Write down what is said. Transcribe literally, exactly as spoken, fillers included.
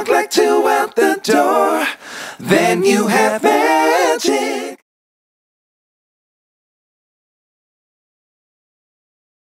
Honk like two out the door, then you have magic.